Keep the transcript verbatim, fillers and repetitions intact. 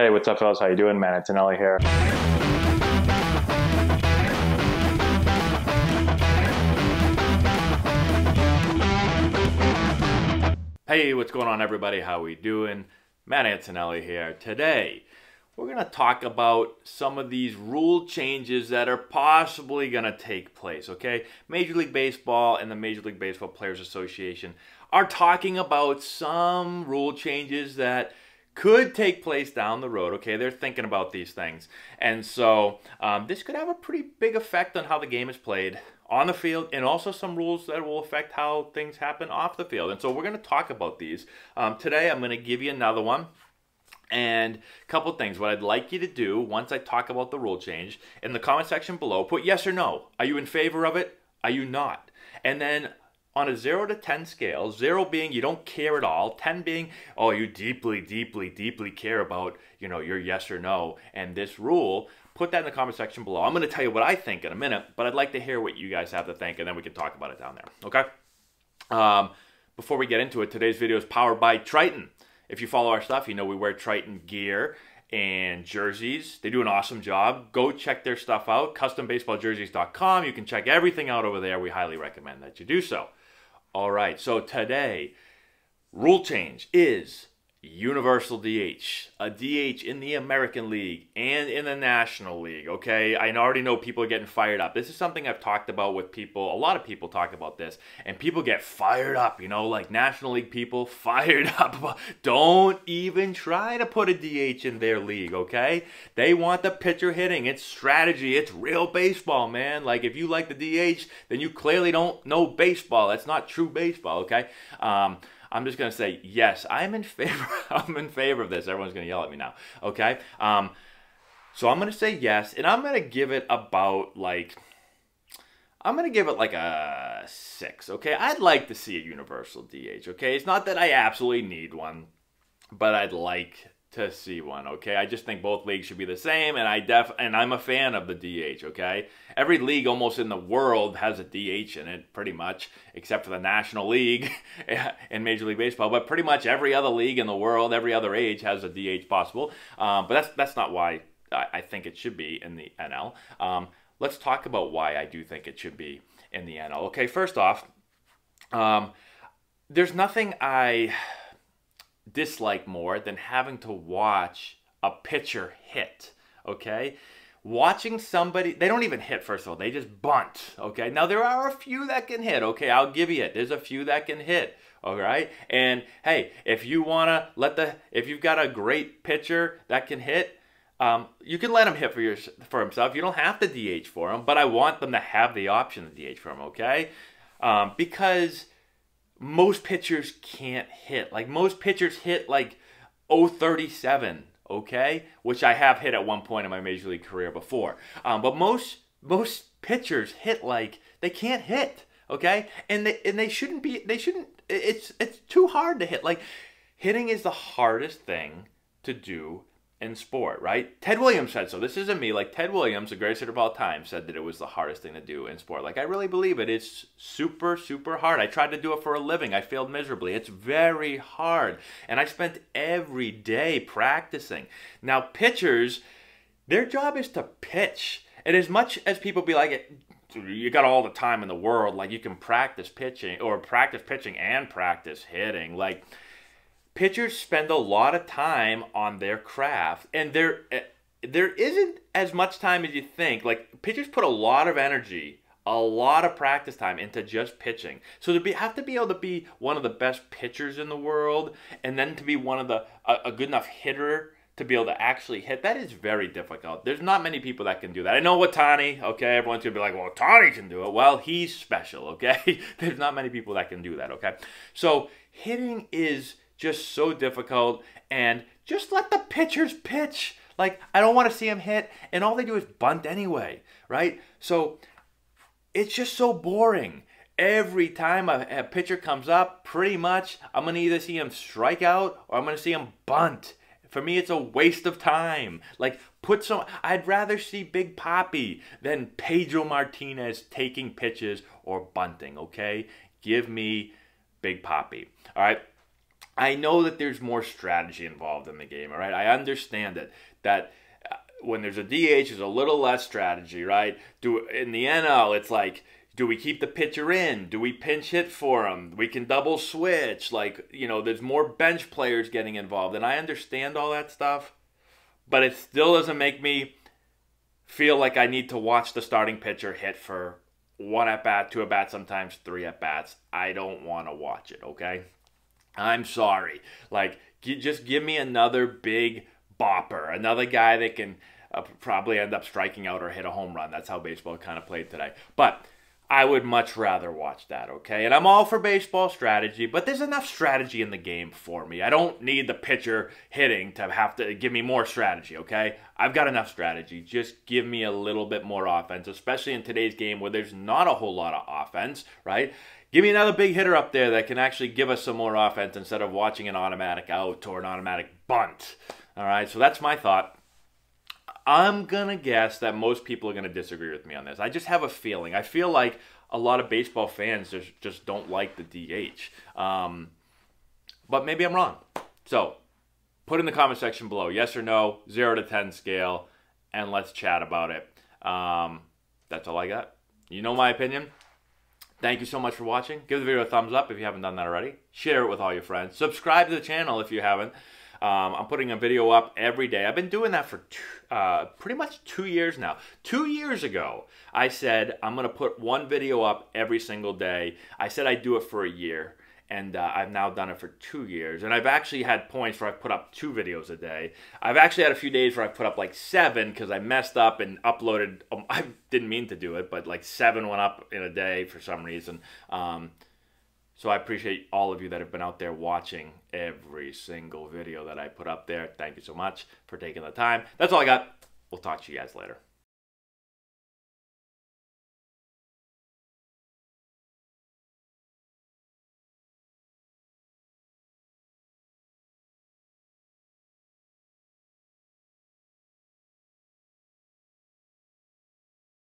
Hey, what's up, fellas? How you doing? Matt Antonelli here. Hey, what's going on, everybody? How we doing? Matt Antonelli here. Today, we're going to talk about some of these rule changes that are possibly going to take place, okay? Major League Baseball and the Major League Baseball Players Association are talking about some rule changes that could take place down the road, okay? They're thinking about these things. And so um, this could have a pretty big effect on how the game is played on the field, and also some rules that will affect how things happen off the field. And so we're going to talk about these. Um, today, I'm going to give you another one. And a couple things. What I'd like you to do once I talk about the rule change, in the comment section below, put yes or no. Are you in favor of it? Are you not? And then on a zero to ten scale, zero being you don't care at all, ten being, oh, you deeply, deeply, deeply care about, you know, your yes or no and this rule, put that in the comment section below. I'm going to tell you what I think in a minute, but I'd like to hear what you guys have to think, and then we can talk about it down there, okay? Um, before we get into it, today's video is powered by Triton. If you follow our stuff, you know we wear Triton gear and jerseys. They do an awesome job. Go check their stuff out, custom baseball jerseys dot com. You can check everything out over there. We highly recommend that you do so. All right, so today, rule change is Universal D H, a D H in the American League and in the National League, okay? I already know people are getting fired up. This is something I've talked about with people. A lot of people talk about this, and people get fired up, you know, like National League people fired up. Don't even try to put a D H in their league, okay? They want the pitcher hitting. It's strategy. It's real baseball, man. Like, if you like the D H, then you clearly don't know baseball. That's not true baseball, okay? Um... I'm just going to say, yes, I'm in favor I'm in favor of this. Everyone's going to yell at me now, okay? Um, so I'm going to say yes, and I'm going to give it about, like, I'm going to give it, like, a six, okay? I'd like to see a universal D H, okay? It's not that I absolutely need one, but I'd like to see one, okay? I just think both leagues should be the same, and, I def and I'm a fan of the D H, okay? Every league almost in the world has a D H in it, pretty much, except for the National League and Major League Baseball, but pretty much every other league in the world, every other age has a D H possible, um, but that's, that's not why I, I think it should be in the N L. Um, let's talk about why I do think it should be in the N L. Okay, first off, um, there's nothing I dislike more than having to watch a pitcher hit, okay? Watching somebody, they don't even hit, first of all. They just bunt, okay? Now, there are a few that can hit, okay? I'll give you it. There's a few that can hit, all right? And, hey, if you want to let the, if you've got a great pitcher that can hit, um, you can let him hit for, your, for himself. You don't have to D H for him, but I want them to have the option to D H for him, okay? Um, because most pitchers can't hit. Like, most pitchers hit like oh thirty-seven, okay? Which I have hit at one point in my major league career before. Um, but most most pitchers hit like they can't hit, okay? And they and they shouldn't be. They shouldn't. It's it's too hard to hit. Like, hitting is the hardest thing to do in sport, right? Ted Williams said so. This isn't me. Like, Ted Williams, the greatest hitter of all time, said that it was the hardest thing to do in sport. Like, I really believe it. It's super, super hard. I tried to do it for a living. I failed miserably. It's very hard. And I spent every day practicing. Now, pitchers, their job is to pitch. And as much as people be like, you got all the time in the world, like, you can practice pitching or practice pitching and practice hitting, like, pitchers spend a lot of time on their craft, and there, there isn't as much time as you think. Like, pitchers put a lot of energy, a lot of practice time into just pitching. So to be, have to be able to be one of the best pitchers in the world, and then to be one of the a, a good enough hitter to be able to actually hit, that is very difficult. There's not many people that can do that. I know Ohtani, okay, everyone's going to be like, well, Ohtani can do it. Well, he's special, okay? There's not many people that can do that, okay? So hitting is just so difficult, and just let the pitchers pitch. Like, I don't want to see them hit, and all they do is bunt anyway, right? So it's just so boring. Every time a, a pitcher comes up, pretty much, I'm going to either see him strike out or I'm going to see him bunt. For me, it's a waste of time. Like, put some, I'd rather see Big Poppy than Pedro Martinez taking pitches or bunting, okay? Give me Big Poppy, all right? I know that there's more strategy involved in the game, all right? I understand it, that when there's a D H, there's a little less strategy, right? Do in the N L, it's like, do we keep the pitcher in? Do we pinch hit for him? We can double switch. Like, you know, there's more bench players getting involved. And I understand all that stuff, but it still doesn't make me feel like I need to watch the starting pitcher hit for one at-bat, two at-bats, sometimes three at-bats. I don't want to watch it, okay? I'm sorry. Like, just give me another big bopper, another guy that can uh, probably end up striking out or hit a home run. That's how baseball kind of played today. But I would much rather watch that, okay? And I'm all for baseball strategy, but there's enough strategy in the game for me. I don't need the pitcher hitting to have to give me more strategy, okay? I've got enough strategy. Just give me a little bit more offense, especially in today's game where there's not a whole lot of offense, right? Give me another big hitter up there that can actually give us some more offense instead of watching an automatic out or an automatic bunt. All right, so that's my thought. I'm going to guess that most people are going to disagree with me on this. I just have a feeling. I feel like a lot of baseball fans just, just don't like the D H. Um, but maybe I'm wrong. So put in the comment section below, yes or no, zero to ten scale, and let's chat about it. Um, that's all I got. You know my opinion. Thank you so much for watching. Give the video a thumbs up if you haven't done that already. Share it with all your friends. Subscribe to the channel if you haven't. Um, I'm putting a video up every day. I've been doing that for two, uh, pretty much two years now. Two years ago, I said I'm going to put one video up every single day. I said I'd do it for a year, and uh, I've now done it for two years. And I've actually had points where I've put up two videos a day. I've actually had a few days where I've put up like seven because I messed up and uploaded. Um, I didn't mean to do it, but like seven went up in a day for some reason. Um, so I appreciate all of you that have been out there watching every single video that I put up there. Thank you so much for taking the time. That's all I got. We'll talk to you guys later.